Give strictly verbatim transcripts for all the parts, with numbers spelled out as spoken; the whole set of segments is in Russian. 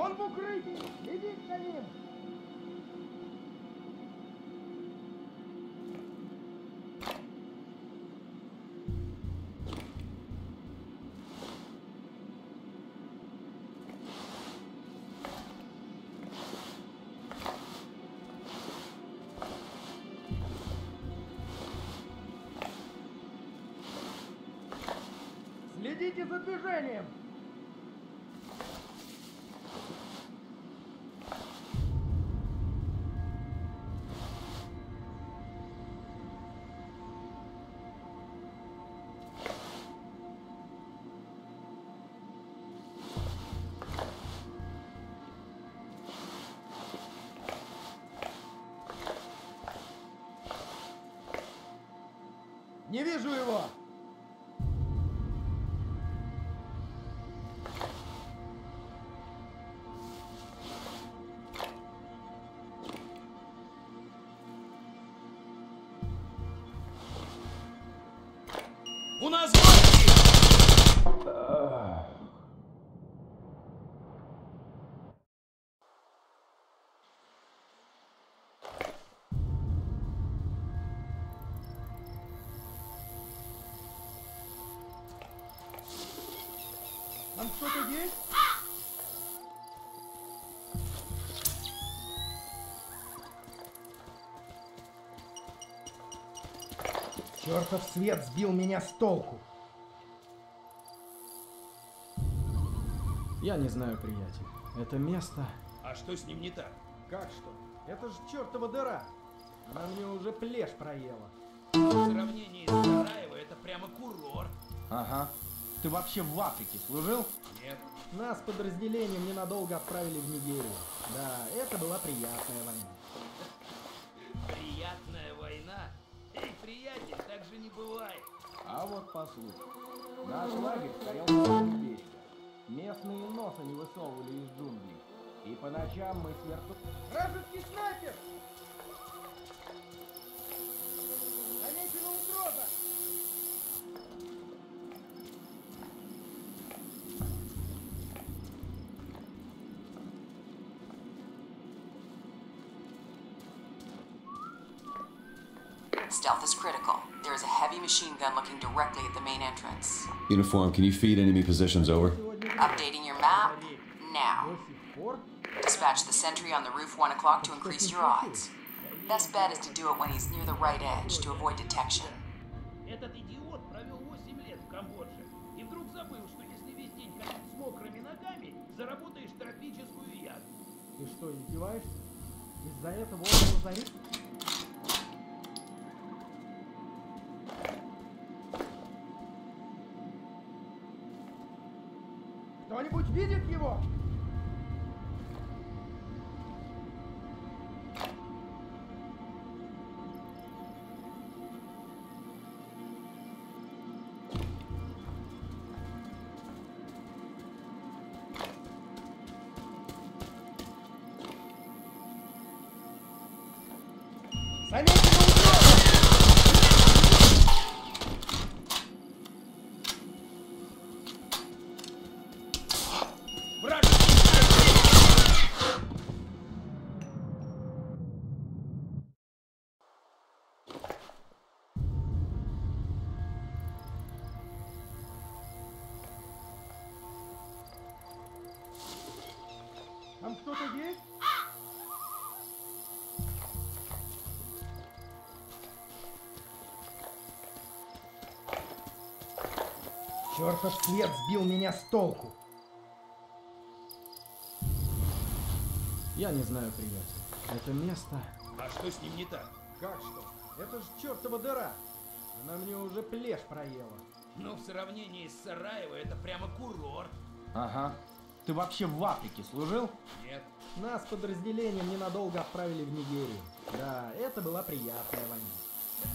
Он в укрытии! Следить за ним! Следите за движением! Не вижу его! У нас гости! Там что-то есть? Чертов свет сбил меня с толку. Я не знаю, приятель. Это место... А что с ним не так? Как что? Это же чертова дыра. Она мне уже плешь проела. В сравнении с Сараево это прямо курорт. Ага. Ты вообще в Африке служил? Нет. Нас подразделением ненадолго отправили в Нигерию. Да, это была приятная война. Приятная война? Эй, приятель, так же не бывает. А вот послушай. Наш лагерь стоял на береге. Местные носа не высовывали из джунглей. И по ночам мы сверху... Вражеский снайпер! Замечена угроза! Stealth is critical. There is a heavy machine gun looking directly at the main entrance. Uniform, can you feed enemy positions over? Updating your map now. Dispatch the sentry on the roof one o'clock to increase your odds. Best bet is to do it when he's near the right edge to avoid detection. Этот идиот провел восемь лет в Камбодже и вдруг забыл, что если вести ходить с мокрыми ногами, заработаешь тропическую язву. Ты что, издеваешься? Из-за этого он завис? Кто-нибудь видит его? Заметили угрозу! Враг! Там кто-то есть? Чертов свет сбил меня с толку. Я не знаю, приятель. Это место... А что с ним не так? Как что? Это же чертова дыра. Она мне уже плешь проела. Но в сравнении с Сараево это прямо курорт. Ага. Ты вообще в Африке служил? Нет. Нас подразделением ненадолго отправили в Нигерию. Да, это была приятная война.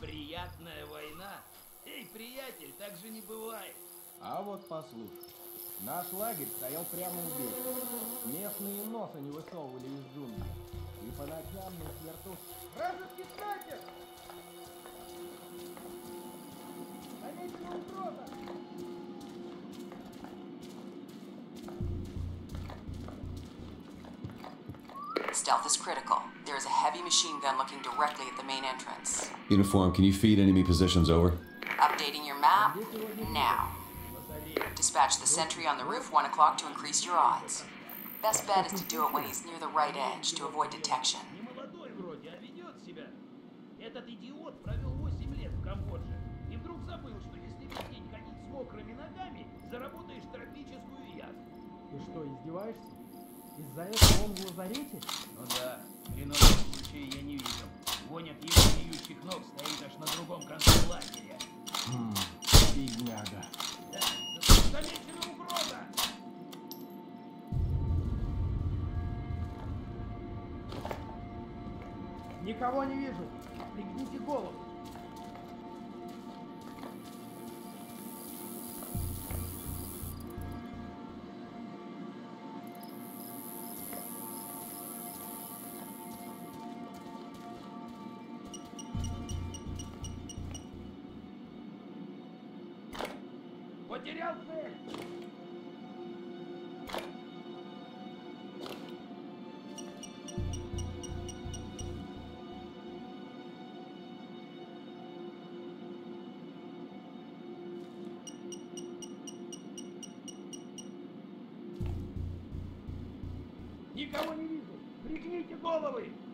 Приятная война? Эй, приятель, так же не бывает. А вот послушай. Наш лагерь стоял прямо у берега. Местные носа не высовывали из джунглей. И по ночам мы сверху... Вражеский снайпер! Замечена угроза! stealth is critical. There is a heavy machine gun looking directly at the main entrance. Uniform, can you feed enemy positions over? Updating your map now. Dispatch the sentry on the roof one o'clock to increase your odds. Best bet is to do it when he's near the right edge to avoid detection. Ты что, издеваешься? Из-за этого он в лазарете? Ну да, в ином случае я не видел. Вонь от его гниющих ног стоит аж на другом конце лагеря. Хм, бедняга. Да, замечена угроза! Никого не вижу. Пригните голову. Потерял цель! Никого не вижу! Пригните головы!